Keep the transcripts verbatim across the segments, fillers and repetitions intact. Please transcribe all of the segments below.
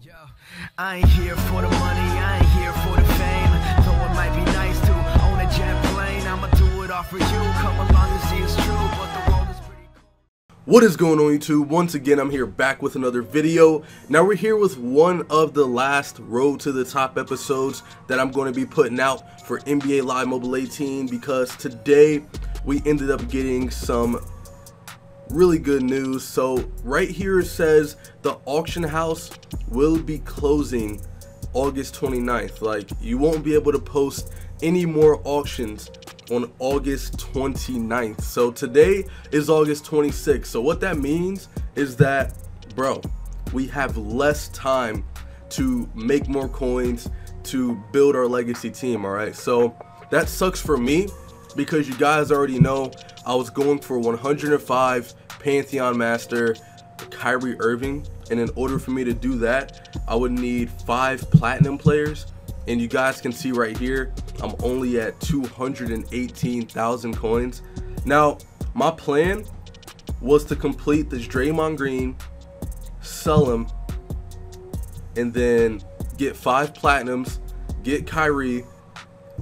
Yo, I ain't here for the money, I ain't here for the fame. Though it might be nice to own a jet plane, I'ma do it all for you. Come along and see it's true, but the world is pretty cool. What is going on, YouTube? Once again, I'm here back with another video. Now we're here with one of the last Road to the Top episodes that I'm going to be putting out for N B A Live Mobile eighteen, because today we ended up getting some really good news. So right here it says the auction house will be closing August twenty-ninth. Like, you won't be able to post any more auctions on August twenty-ninth. So today is August twenty-sixth. So what that means is that, bro, we have less time to make more coins to build our legacy team. All right, so that sucks for me, because you guys already know I was going for one hundred five Pantheon Master Kyrie Irving, and in order for me to do that, I would need five platinum players, and you guys can see right here I'm only at two hundred eighteen thousand coins. Now my plan was to complete this Draymond Green, sell him, and then get five platinums, get Kyrie,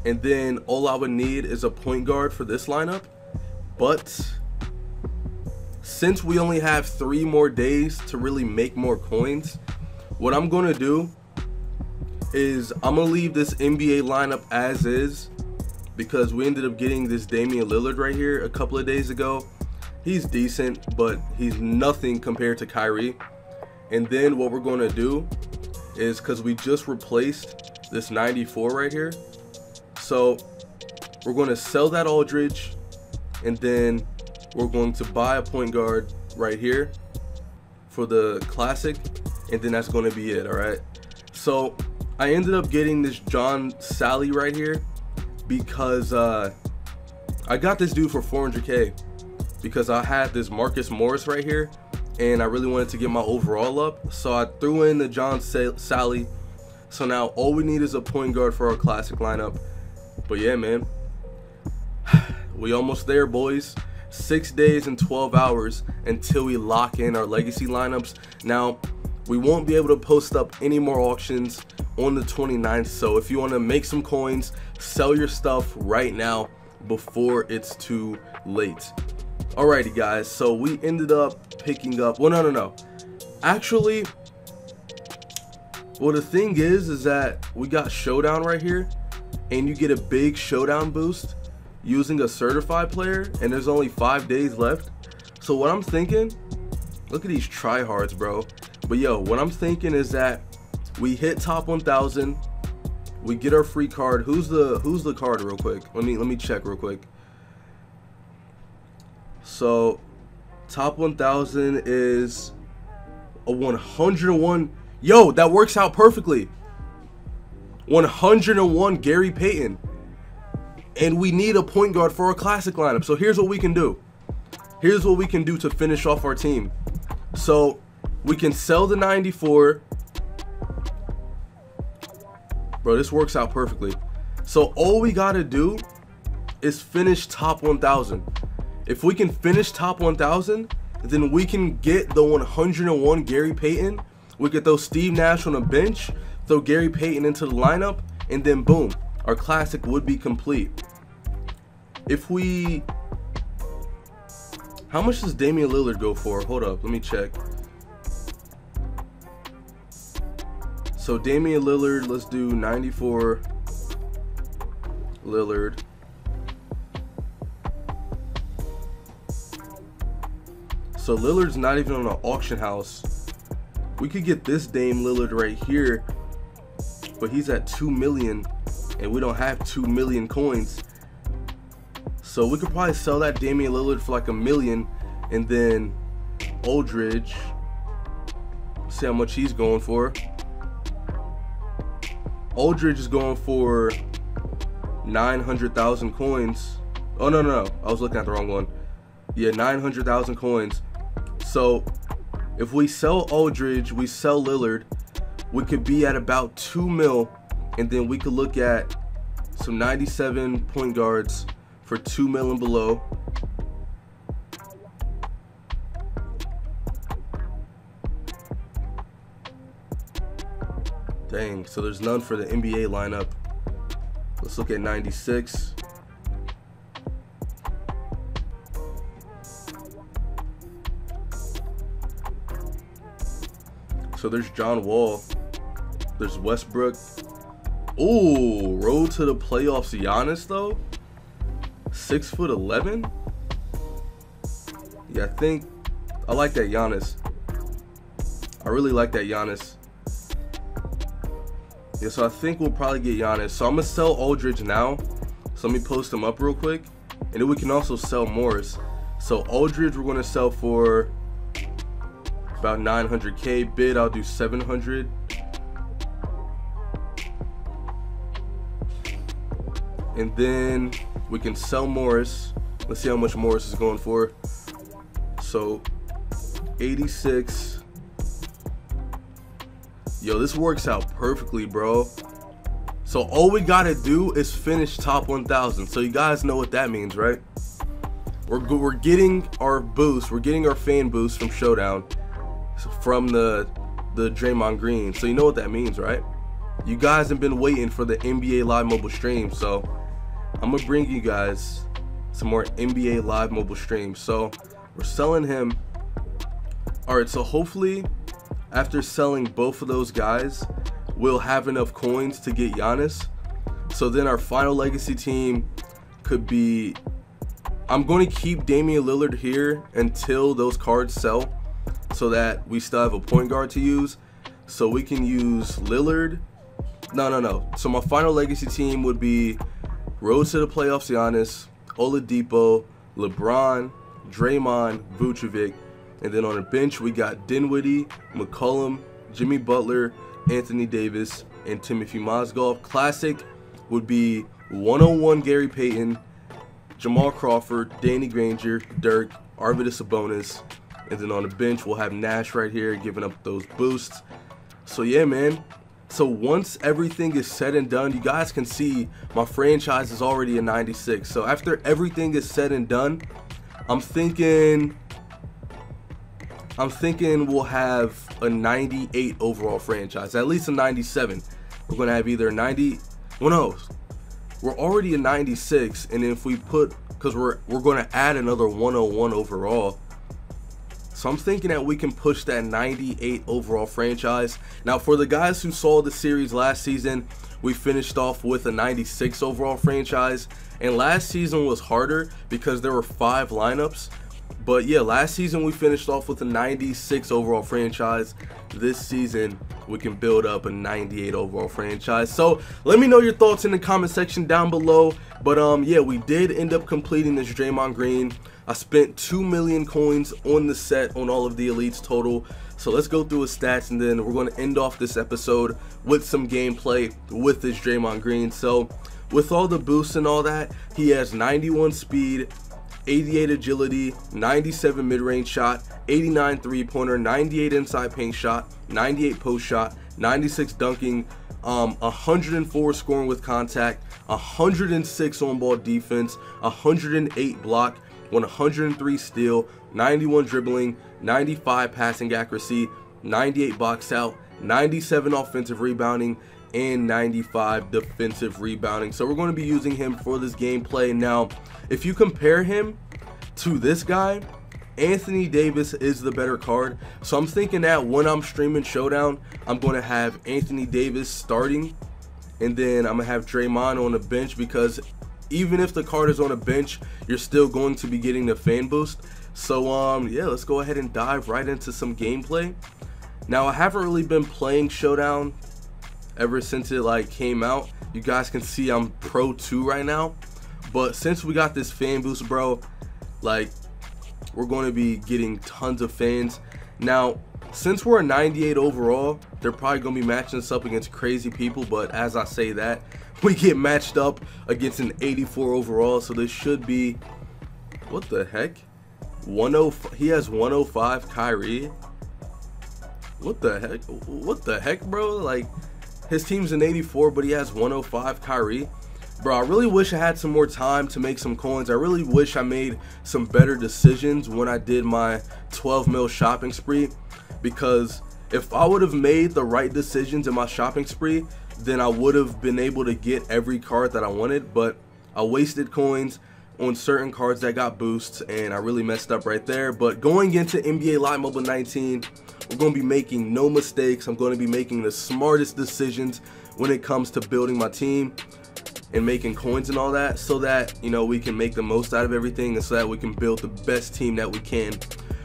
and then all I would need is a point guard for this lineup. But since we only have three more days to really make more coins, what I'm gonna do is I'm gonna leave this N B A lineup as is, because we ended up getting this Damian Lillard right here a couple of days ago. He's decent, but he's nothing compared to Kyrie. And then what we're gonna do is, because we just replaced this ninety-four right here, so we're going to sell that Aldridge, and then we're going to buy a point guard right here for the classic, and then that's going to be it. All right, so I ended up getting this John Sally right here, because uh I got this dude for four hundred K because I had this Marcus Morris right here and I really wanted to get my overall up, so I threw in the John Sally. So now all we need is a point guard for our classic lineup. But yeah, man, we almost there, boys. Six days and twelve hours until we lock in our legacy lineups. Now we won't be able to post up any more auctions on the twenty-ninth, so if you want to make some coins, sell your stuff right now before it's too late. Alrighty guys, so we ended up picking up, well, no no no actually well the thing is is that we got Showdown right here, and you get a big Showdown boost using a certified player, and there's only five days left. So what I'm thinking, look at these tryhards, bro. But yo, what I'm thinking is that we hit top one thousand, we get our free card. Who's the who's the card real quick? Let me let me check real quick. So top one thousand is a one hundred one. Yo, that works out perfectly. one hundred one Gary Payton, and we need a point guard for our classic lineup. So here's what we can do. Here's what we can do to finish off our team. So we can sell the ninety-four. Bro, this works out perfectly. So all we gotta do is finish top one thousand. If we can finish top one thousand, then we can get the one hundred one Gary Payton. We could throw Steve Nash on a bench, throw Gary Payton into the lineup, and then boom, our classic would be complete. If we, how much does Damian Lillard go for? Hold up, let me check. So Damian Lillard, let's do ninety-four Lillard. So Lillard's not even on an auction house. We could get this Dame Lillard right here, but he's at two million, and we don't have two million coins. So we could probably sell that Damian Lillard for like a million, and then Aldridge, see how much he's going for. Aldridge is going for nine hundred thousand coins. Oh, no, no, no, I was looking at the wrong one. Yeah, nine hundred thousand coins. So if we sell Aldridge, we sell Lillard, we could be at about two mil, and then we could look at some ninety-seven point guards for two mil and below. Dang, so there's none for the N B A lineup. Let's look at ninety-six. So there's John Wall. There's Westbrook. Ooh, road to the playoffs Giannis though. Six foot eleven. Yeah, I think I like that Giannis. I really like that Giannis. Yeah, so I think we'll probably get Giannis. So I'm gonna sell Aldridge now. So let me post him up real quick. And then we can also sell Morris. So Aldridge we're gonna sell for about nine hundred K. Bid, I'll do seven hundred. And then we can sell Morris. Let's see how much Morris is going for. So eighty-six. Yo, this works out perfectly, bro. So all we gotta do is finish top one thousand. So you guys know what that means, right? We're, we're getting our boost. We're getting our fan boost from Showdown, from the, the Draymond Green. So you know what that means, right? You guys have been waiting for the N B A Live Mobile stream. So I'm gonna bring you guys some more N B A Live Mobile streams. So we're selling him. All right, so hopefully after selling both of those guys, we'll have enough coins to get Giannis. So then our final legacy team could be, I'm going to keep Damian Lillard here until those cards sell so that we still have a point guard to use. So we can use Lillard. No, no, no. So my final legacy team would be road to the playoffs Giannis, Oladipo, LeBron, Draymond, Vucevic. And then on the bench, we got Dinwiddie, McCollum, Jimmy Butler, Anthony Davis, and Timothy Mozgov. Classic would be one oh one Gary Payton, Jamal Crawford, Danny Granger, Dirk, Arvydas Sabonis. And then on the bench, we'll have Nash right here giving up those boosts. So yeah, man. So once everything is said and done, you guys can see my franchise is already a ninety-six. So after everything is said and done, I'm thinking... I'm thinking we'll have a ninety-eight overall franchise, at least a ninety-seven. We're going to have either a ninety, well no, we're already a ninety-six, and if we put, because we're, we're going to add another one oh one overall. So I'm thinking that we can push that ninety-eight overall franchise. Now for the guys who saw the series last season, we finished off with a ninety-six overall franchise, and last season was harder because there were five lineups. But yeah, last season we finished off with a ninety-six overall franchise. This season we can build up a ninety-eight overall franchise. So let me know your thoughts in the comment section down below. But um, yeah, we did end up completing this Draymond Green. I spent two million coins on the set on all of the elites total. So let's go through his stats, and then we're going to end off this episode with some gameplay with this Draymond Green. So with all the boosts and all that, he has ninety-one speed, eighty-eight agility, ninety-seven mid-range shot, eighty-nine three-pointer, ninety-eight inside paint shot, ninety-eight post shot, ninety-six dunking, um, one hundred four scoring with contact, one hundred six on-ball defense, one hundred eight block, one hundred three steal, ninety-one dribbling, ninety-five passing accuracy, ninety-eight box out, ninety-seven offensive rebounding, and ninety-five defensive rebounding. So we're going to be using him for this gameplay. Now, if you compare him to this guy, Anthony Davis is the better card. So I'm thinking that when I'm streaming Showdown, I'm going to have Anthony Davis starting, and then I'm going to have Draymond on the bench, because even if the card is on a bench, you're still going to be getting the fan boost. So um, yeah, let's go ahead and dive right into some gameplay. Now, I haven't really been playing Showdown ever since it like came out. You guys can see I'm pro two right now, but since we got this fan boost, bro, like we're going to be getting tons of fans. Now since we're a ninety-eight overall, they're probably going to be matching us up against crazy people, but as I say that, we get matched up against an eighty-four overall. So this should be, what the heck, one oh five. He has one oh five Kyrie. What the heck, what the heck, bro? Like, his team's an eighty-four, but he has one oh five Kyrie. Bro, I really wish I had some more time to make some coins. I really wish I made some better decisions when I did my twelve mil shopping spree, because If I would have made the right decisions in my shopping spree, then I would have been able to get every card that I wanted, but I wasted coins on certain cards that got boosts, and I really messed up right there. But going into N B A Live Mobile nineteen, we're going to be making no mistakes. I'm going to be making the smartest decisions when it comes to building my team and making coins and all that, so that, you know, we can make the most out of everything and so that we can build the best team that we can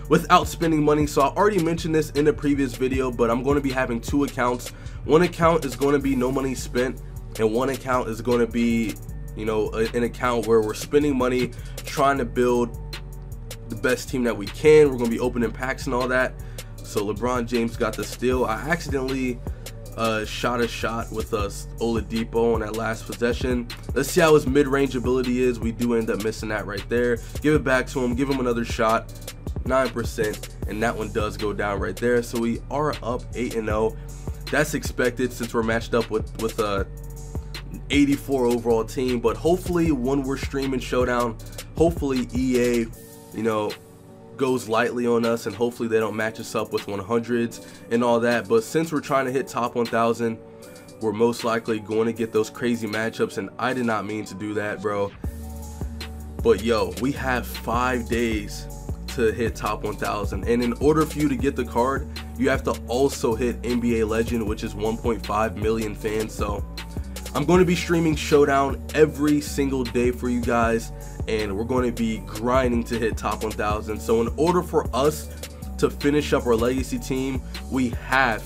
without spending money. So I already mentioned this in the previous video, but I'm going to be having two accounts. One account is going to be no money spent, and one account is going to be, you know, an account where we're spending money trying to build the best team that we can. We're going to be opening packs and all that. So LeBron James got the steal. I accidentally uh, shot a shot with us Oladipo on that last possession. Let's see how his mid-range ability is. We do end up missing that right there. Give it back to him. Give him another shot. nine percent, and that one does go down right there. So we are up eight and oh. That's expected since we're matched up with with a eighty-four overall team. But hopefully when we're streaming Showdown, hopefully E A, you know, goes lightly on us, and hopefully they don't match us up with one hundreds and all that. But since we're trying to hit top one thousand, we're most likely going to get those crazy matchups, and I did not mean to do that, bro. But yo, we have five days to hit top one thousand, and in order for you to get the card, you have to also hit N B A Legend, which is one point five million fans. So I'm going to be streaming Showdown every single day for you guys, and we're going to be grinding to hit top one thousand. So in order for us to finish up our legacy team, we have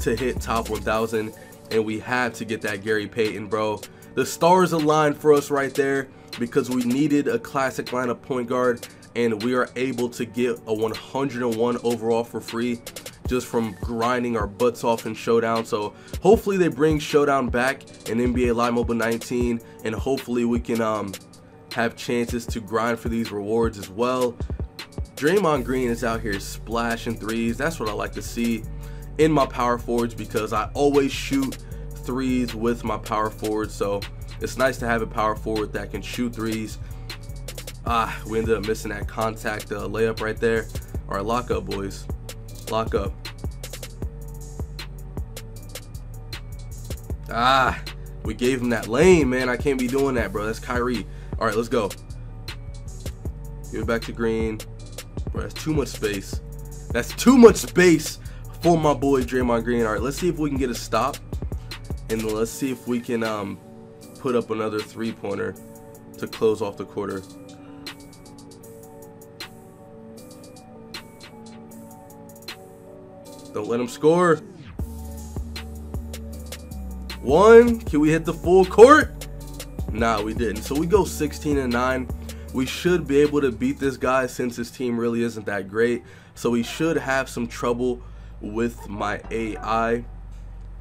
to hit top one thousand, and we have to get that Gary Payton, bro. The stars aligned for us right there because we needed a classic lineup point guard, and we are able to get a one hundred and one overall for free just from grinding our butts off in Showdown. So hopefully they bring Showdown back in N B A Live Mobile nineteen, and hopefully we can um, have chances to grind for these rewards as well. Draymond Green is out here splashing threes. That's what I like to see in my power forwards, because I always shoot threes with my power forwards. So it's nice to have a power forward that can shoot threes. Ah, we ended up missing that contact uh, layup right there. All right, lock up, boys. Lock up. Ah, we gave him that lane, man. I can't be doing that, bro. That's Kyrie. All right, let's go. Give it back to Green. Bro, that's too much space. That's too much space for my boy Draymond Green. All right, let's see if we can get a stop, and let's see if we can um, put up another three-pointer to close off the quarter. Don't let him score. One. Can we hit the full court? Nah, we didn't. So we go sixteen and nine. We should be able to beat this guy since his team really isn't that great. So we should have some trouble with my A I.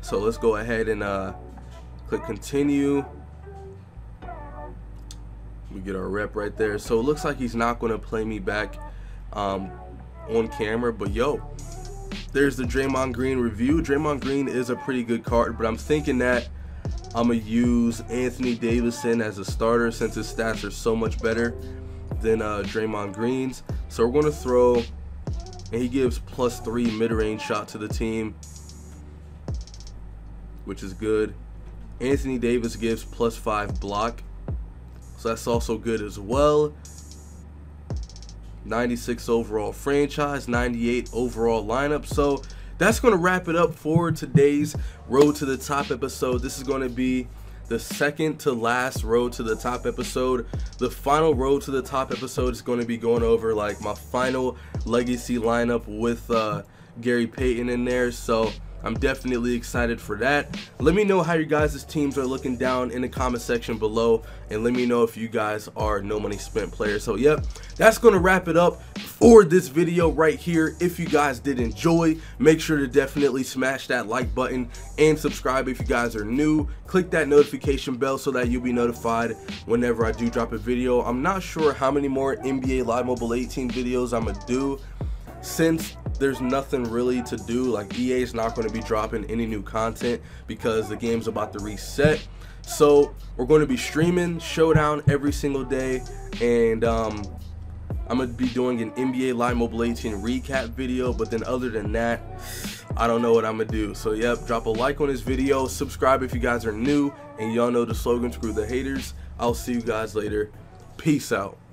So let's go ahead and uh, click continue. We get our rep right there. So it looks like he's not going to play me back um, on camera. But yo, there's the Draymond Green review. Draymond Green is a pretty good card, but I'm thinking that I'm going to use Anthony Davis as a starter since his stats are so much better than uh, Draymond Green's. So we're going to throw, and he gives plus three mid-range shot to the team, which is good. Anthony Davis gives plus five block, so that's also good as well. ninety-six overall franchise, ninety-eight overall lineup. So that's going to wrap it up for today's Road to the Top episode. This is going to be the second to last Road to the Top episode. The final Road to the Top episode is going to be going over like my final legacy lineup with uh, Gary Payton in there. So I'm definitely excited for that. Let me know how your guys' teams are looking down in the comment section below, and let me know if you guys are no money spent players. So yep, that's going to wrap it up for this video right here. If you guys did enjoy, make sure to definitely smash that like button and subscribe if you guys are new. Click that notification bell so that you'll be notified whenever I do drop a video. I'm not sure how many more N B A Live Mobile eighteen videos I'm gonna do, since there's nothing really to do. Like, E A is not going to be dropping any new content because the game's about to reset. So we're going to be streaming Showdown every single day, and um I'm going to be doing an N B A Live Mobile eighteen recap video. But then other than that, I don't know what I'm gonna do. So yep, drop a like on this video, subscribe if you guys are new, and y'all know the slogan, screw the haters. I'll see you guys later. Peace out.